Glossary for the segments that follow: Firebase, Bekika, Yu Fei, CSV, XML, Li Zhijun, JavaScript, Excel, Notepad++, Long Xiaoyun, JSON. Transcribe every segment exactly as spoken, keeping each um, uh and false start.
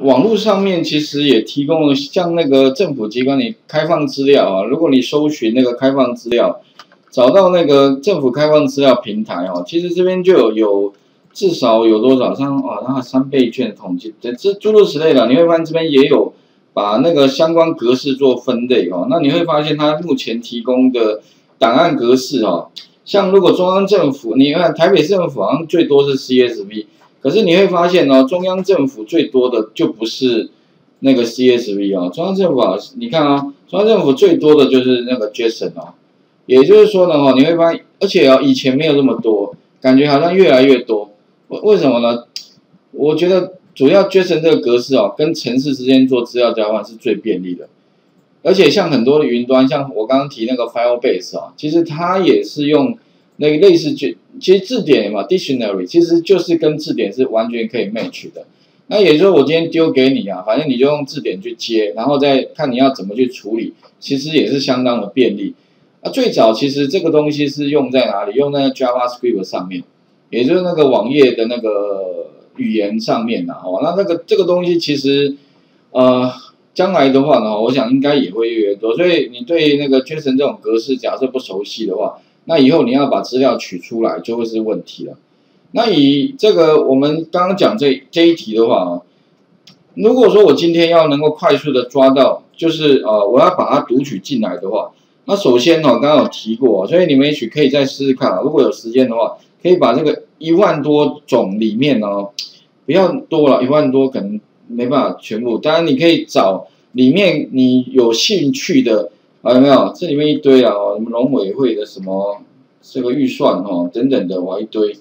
网络上面其实也提供了，像那个政府机关，你开放资料啊，如果你搜寻那个开放资料，找到那个政府开放资料平台哦、啊，其实这边就有有至少有多少像啊，它三倍券统计，这诸如此类的，你会发现这边也有把那个相关格式做分类哦、啊，那你会发现它目前提供的档案格式哦、啊，像如果中央政府，你看台北政府好像最多是 C S V。 可是你会发现哦，中央政府最多的就不是那个 C S V 哦，中央政府啊，你看啊、哦，中央政府最多的就是那个 JSON 哦，也就是说呢哦，你会发现，而且哦，以前没有这么多，感觉好像越来越多，为为什么呢？我觉得主要 JSON 这个格式哦，跟程式之间做资料交换是最便利的，而且像很多的云端，像我刚刚提那个 Firebase 啊、哦，其实它也是用。 那个类似就其实字典嘛 ，dictionary 其实就是跟字典是完全可以 match 的。那也就是说，我今天丢给你啊，反正你就用字典去接，然后再看你要怎么去处理，其实也是相当的便利。啊，最早其实这个东西是用在哪里？用在 JavaScript 上面，也就是那个网页的那个语言上面呐、啊。哦，那那个这个东西其实，呃，将来的话呢，我想应该也会越来越多。所以你对那个 JSON 这种格式，假设不熟悉的话， 那以后你要把资料取出来就会是问题了。那以这个我们刚刚讲这这一题的话啊，如果说我今天要能够快速的抓到，就是呃我要把它读取进来的话，那首先哦，刚刚有提过，所以你们也许可以再试试看啊，如果有时间的话，可以把这个一万多种里面哦，不要多了，一万多可能没办法全部，当然你可以找里面你有兴趣的。 啊，有没有？这里面一堆啊，哦，什么农委会的什么这个预算哦，等等的，哇，一堆。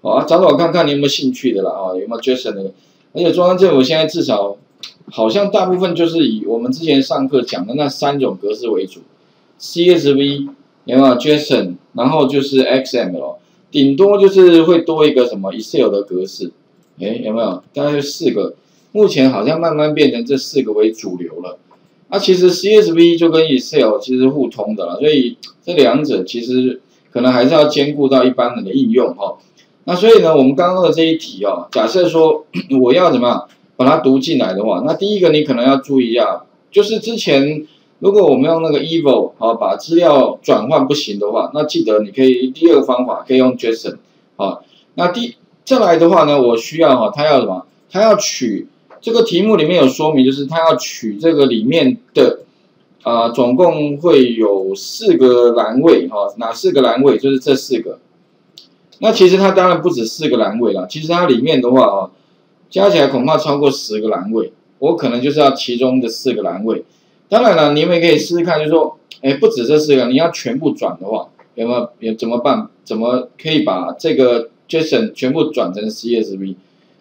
哦、啊，找找看看你有没有兴趣的啦，哦，有没有 JSON 的？而且中央政府现在至少好像大部分就是以我们之前上课讲的那三种格式为主 ，C S V 有没有 JSON， 然后就是 X M L， 顶多就是会多一个什么 Excel 的格式，哎，有没有？大概就四个，目前好像慢慢变成这四个为主流了。 那、啊、其实 C S V 就跟 Excel 其实互通的啦，所以这两者其实可能还是要兼顾到一般人的应用哈、哦。那所以呢，我们刚刚的这一题哦，假设说我要怎么样把它读进来的话，那第一个你可能要注意一下，就是之前如果我们用那个 Evo 啊把资料转换不行的话，那记得你可以第二个方法可以用 JSON 啊。那第再来的话呢，我需要哈、啊，它要什么？它要取。 这个题目里面有说明，就是他要取这个里面的，啊、呃，总共会有四个栏位哈、哦，哪四个栏位？就是这四个。那其实它当然不止四个栏位啦，其实它里面的话啊、哦，加起来恐怕超过十个栏位。我可能就是要其中的四个栏位。当然了，你们也可以试试看，就是说，哎，不止这四个，你要全部转的话，有没有？也怎么办？怎么可以把这个 JSON 全部转成 C S V？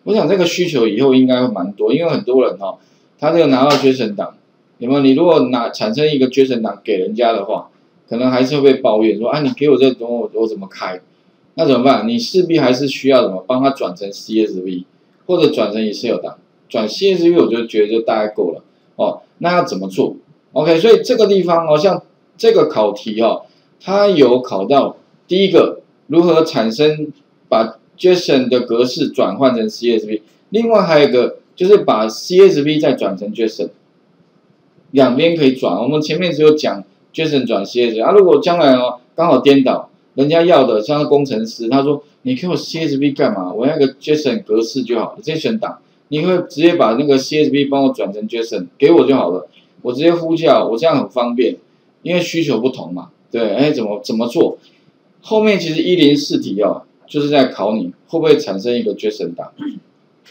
我想这个需求以后应该会蛮多，因为很多人哈、哦，他这个拿到 JSON 档，有没有？你如果拿产生一个 JSON 档给人家的话，可能还是会被抱怨说，啊，你给我这东西，我我怎么开？那怎么办？你势必还是需要怎么帮他转成 C S V， 或者转成 Excel 档，转 C S V 我就觉得就大概够了哦。那要怎么做 ？OK， 所以这个地方哦，像这个考题哦，它有考到第一个如何产生把 JSON 的格式转换成 C S V， 另外还有一个就是把 C S V 再转成 JSON， 两边可以转。我们前面只有讲 JSON 转 C S V 啊，如果将来哦刚好颠倒，人家要的像是工程师，他说你给我 C S V 干嘛？我要个 JSON 格式就好了 ，JSON 档，你会直接把那个 C S V 帮我转成 JSON 给我就好了，我直接呼叫，我这样很方便，因为需求不同嘛，对，哎，怎么怎么做？后面其实一零四题哦。 就是在考你会不会产生一个 JSON 档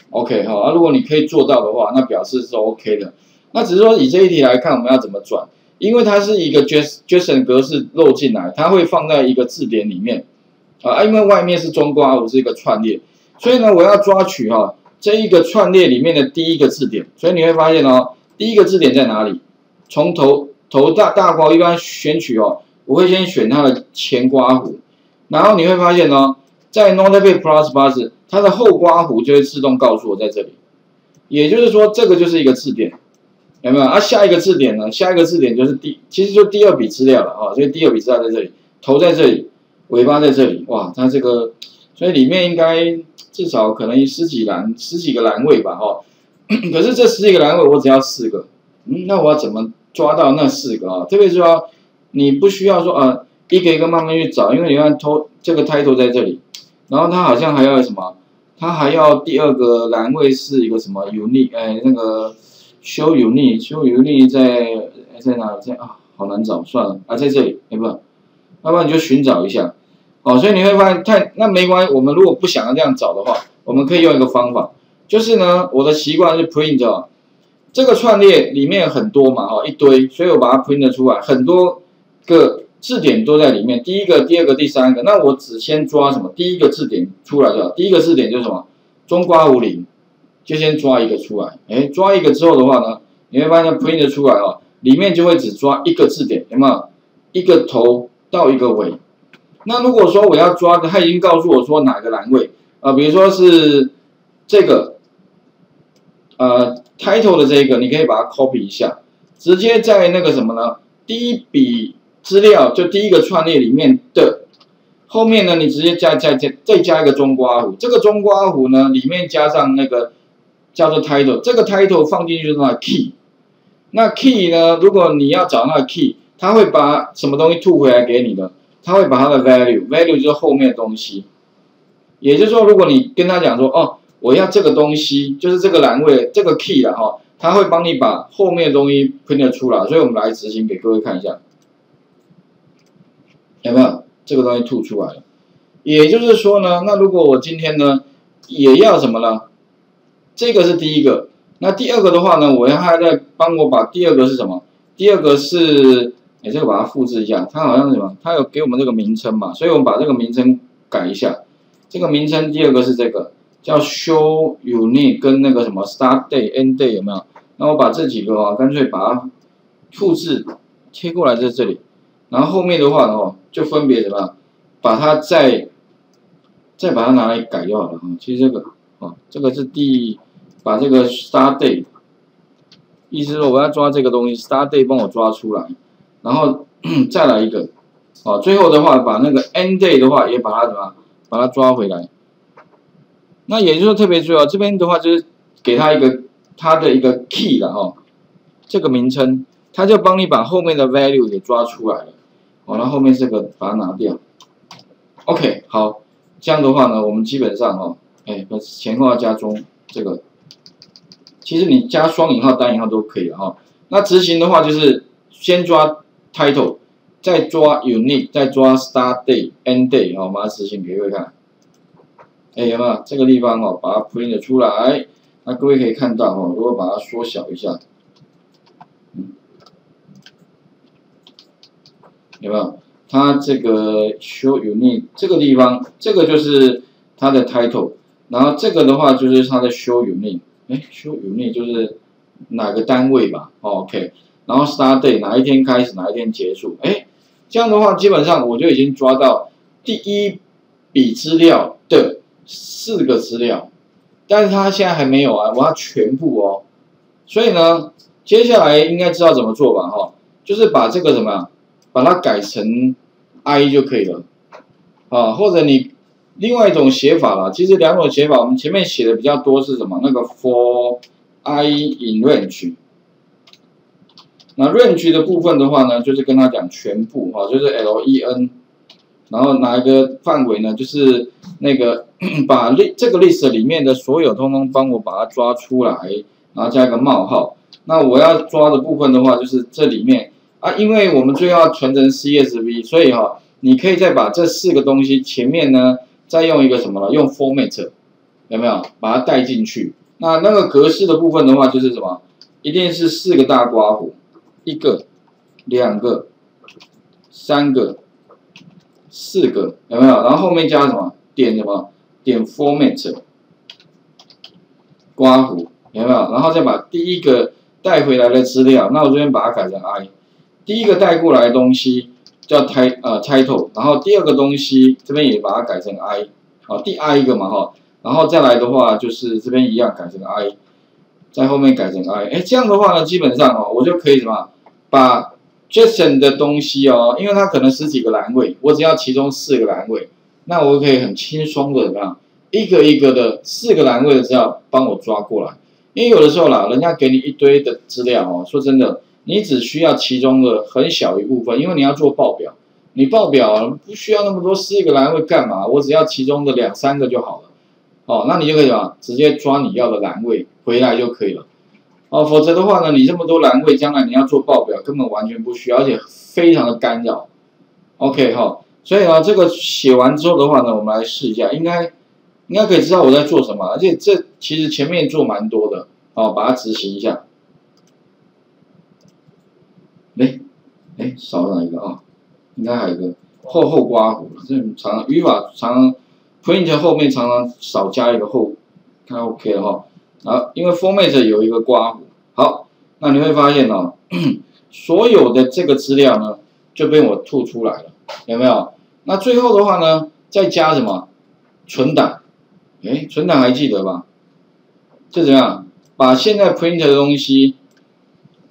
，OK 哈、啊，如果你可以做到的话，那表示是 OK 的。那只是说以这一题来看，我们要怎么转？因为它是一个 JSON 格式漏进来，它会放在一个字典里面啊，因为外面是中括号，我是一个串列，所以呢，我要抓取哈、啊、这一个串列里面的第一个字典，所以你会发现哦，第一个字典在哪里？从头头大大括号一般选取哦，我会先选它的前括号，然后你会发现哦。 在 Notepad++， 它的后刮弧就会自动告诉我在这里，也就是说，这个就是一个字典，有没有？啊，下一个字典呢？下一个字典就是第，其实就第二笔资料了啊、哦，所以第二笔资料在这里，头在这里，尾巴在这里，哇，它这个，所以里面应该至少可能十几栏、十几个栏位吧，哈、哦。可是这十几个栏位我只要四个，嗯，那我要怎么抓到那四个啊？特别是说你不需要说啊、呃、一个一个慢慢去找，因为你看头这个 title 在这里，然后它好像还要什么，它还要第二个栏位是一个什么 unique， 哎那个 show unique show unique 在在哪在啊？好难找，算了啊，在这里，哎不，要不然你就寻找一下。 哦，所以你会发现，太那没关系。我们如果不想要这样找的话，我们可以用一个方法，就是呢，我的习惯是 print 啊，这个串列里面很多嘛，哦，一堆，所以我把它 print 出来，很多个字典都在里面，第一个、第二个、第三个。那我只先抓什么？第一个字典出来的，第一个字典就是什么？中括弧零，就先抓一个出来。哎，抓一个之后的话呢，你会发现 print 出来哦，里面就会只抓一个字典，有没有？一个头到一个尾。 那如果说我要抓的，他已经告诉我说哪个栏位，呃，比如说是这个，呃 ，title 的这个，你可以把它 copy 一下，直接在那个什么呢？第一笔资料就第一个串列里面的后面呢，你直接加加加，再加一个中括弧，这个中括弧呢里面加上那个叫做 title， 这个 title 放进去就是那 key， 那 key 呢，如果你要找那个 key， 它会把什么东西吐回来给你的。 他会把它的 value，value value 就是后面的东西，也就是说，如果你跟他讲说，哦，我要这个东西，就是这个栏位，这个 key 啦，哈，他会帮你把后面的东西 print 出来，所以我们来执行给各位看一下，有没有这个东西吐出来了？也就是说呢，那如果我今天呢，也要什么呢？这个是第一个，那第二个的话呢，我要他再帮我把第二个是什么？第二个是。 哎，这个把它复制一下，它好像是什么？它有给我们这个名称嘛，所以我们把这个名称改一下。这个名称第二个是这个叫 show unique 跟那个什么 start day end day 有没有？那我把这几个啊，干脆把它复制贴过来在这里，然后后面的话哦，就分别什么，把它再再把它拿来改就好了啊。其实这个哦，这个是第把这个 start day， 意思说我要抓这个东西 start day 帮我抓出来。 然后再来一个，哦，最后的话把那个 end day 的话也把它怎么，把它抓回来。那也就是特别重要，这边的话就是给它一个它的一个 key 了哦，这个名称，它就帮你把后面的 value 给抓出来了。哦，那后面这个把它拿掉。OK， 好，这样的话呢，我们基本上哦，哎，前后要加中这个，其实你加双引号、单引号都可以了哈、哦。那执行的话就是先抓。 title， 再抓 unique， 再抓 start day end day， 好、哦，我们来执行给各位看。哎，有没有这个地方哦？把它 print 出来，那各位可以看到哦。如果把它缩小一下，嗯，有没有？它这个 show unique 这个地方，这个就是它的 title， 然后这个的话就是它的 show unique， 哎 ，show unique 就是哪个单位吧、哦、？OK。 然后 start day 哪一天开始，哪一天结束？哎，这样的话，基本上我就已经抓到第一笔资料的四个资料，但是它现在还没有啊，我要全部哦。所以呢，接下来应该知道怎么做吧？哈、哦，就是把这个什么，把它改成 i 就可以了啊，或者你另外一种写法啦，其实两种写法，我们前面写的比较多是什么？那个 for i in range。 那 range 的部分的话呢，就是跟他讲全部哈，就是 len， 然后哪一个范围呢？就是那个把这个 list 里面的所有通通帮我把它抓出来，然后加一个冒号。那我要抓的部分的话，就是这里面啊，因为我们最后要存成 C S V， 所以哈、哦，你可以再把这四个东西前面呢，再用一个什么了，用 format 有没有把它带进去？那那个格式的部分的话，就是什么，一定是四个大括弧。 一个、两个、三个、四个，有没有？然后后面加什么？点什么？点 format， 括弧，有没有？然后再把第一个带回来的资料，那我这边把它改成 i， 第一个带过来的东西叫 title， 呃 title， 然后第二个东西这边也把它改成 i， 好，第 i 一个嘛哈，然后再来的话就是这边一样改成 i。 在后面改成 i， 哎，这样的话呢，基本上哦，我就可以什么，把 JSON 的东西哦，因为它可能十几个栏位，我只要其中四个栏位，那我可以很轻松的怎么样，一个一个的四个栏位的资料帮我抓过来。因为有的时候啦，人家给你一堆的资料哦，说真的，你只需要其中的很小一部分，因为你要做报表，你报表不需要那么多四个栏位干嘛？我只要其中的两三个就好了。哦，那你就可以啊，直接抓你要的栏位回来就可以了。哦，否则的话呢，你这么多栏位，将来你要做报表根本完全不需要，而且非常的干扰。OK 哈、哦，所以啊，这个写完之后的话呢，我们来试一下，应该。 应该可以知道我在做什么，而且这其实前面做蛮多的，好、哦，把它执行一下。哎，哎，少了哪一个啊、哦？应该还有一个后后刮弧，这常常语法常常 print 后面常常少加一个后，看 OK 了哈、哦。然后因为 format 有一个刮弧，好，那你会发现哦，所有的这个资料呢就被我吐出来了，有没有？那最后的话呢，再加什么？存档。 哎，存档还记得吧？这怎样？把现在 print 的东西，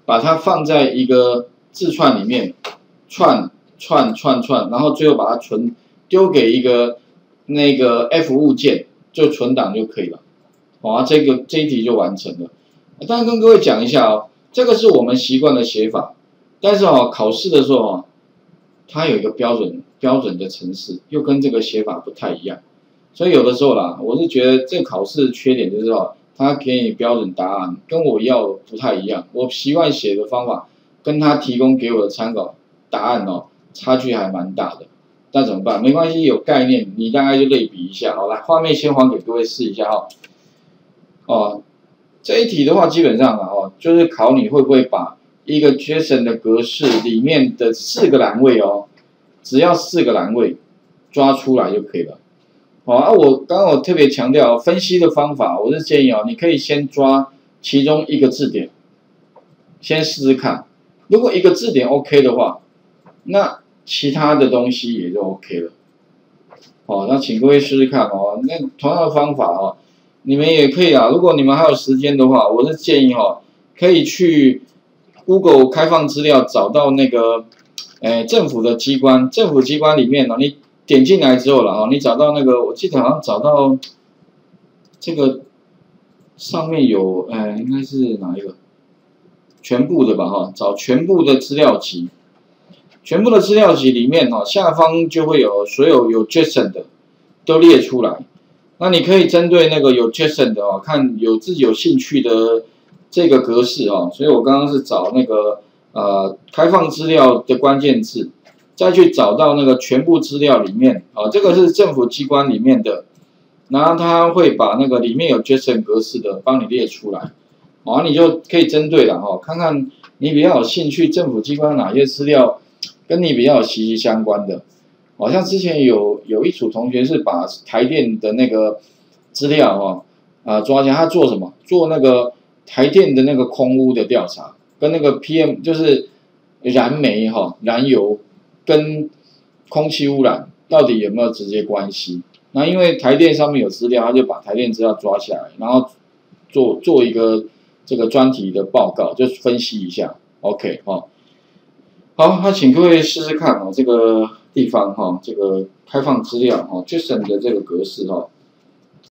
把它放在一个字串里面，串串串串，然后最后把它存丢给一个那个 F 物件，就存档就可以了。好、哦，这个这一题就完成了。当然跟各位讲一下哦，这个是我们习惯的写法，但是哦，考试的时候哦，它有一个标准标准的程式，又跟这个写法不太一样。 所以有的时候啦，我是觉得这考试缺点就是哦，他给你标准答案跟我要不太一样，我习惯写的方法跟他提供给我的参考答案哦，差距还蛮大的。那怎么办？没关系，有概念你大概就类比一下。好，来，画面先还给各位试一下哈、哦。哦，这一题的话，基本上啊哦，就是考你会不会把一个 JSON 的格式里面的四个栏位哦，只要四个栏位抓出来就可以了。 好、哦、啊，我刚刚我特别强调分析的方法，我是建议哦，你可以先抓其中一个字典，先试试看。如果一个字典 OK 的话，那其他的东西也就 OK 了。好、哦，那请各位试试看哦。那同样的方法哦，你们也可以啊。如果你们还有时间的话，我是建议哦，可以去 Google 开放资料找到那个，诶、呃，政府的机关，政府机关里面呢、哦，你。 点进来之后了哈，你找到那个，我记得好像找到这个上面有，呃，应该是哪一个？全部的吧哈，找全部的资料集，全部的资料集里面哈，下方就会有所有有 JSON 的都列出来。那你可以针对那个有 JSON 的哦，看有自己有兴趣的这个格式哦。所以我刚刚是找那个呃开放资料的关键字。 再去找到那个全部资料里面啊、哦，这个是政府机关里面的，然后他会把那个里面有 JSON 格式的帮你列出来，哦，你就可以针对了哈、哦，看看你比较有兴趣政府机关哪些资料跟你比较有息息相关的。好、哦、像之前有有一组同学是把台电的那个资料哈啊、呃、抓起来，他做什么？做那个台电的那个空污的调查，跟那个 P M 就是燃煤哈、哦、燃油。 跟空气污染到底有没有直接关系？那因为台电上面有资料，他就把台电资料抓下来，然后做做一个这个专题的报告，就分析一下。OK 哈、哦，好，那请各位试试看哦，这个地方哈、哦，这个开放资料哈、哦、JSON 的这个格式哈、哦。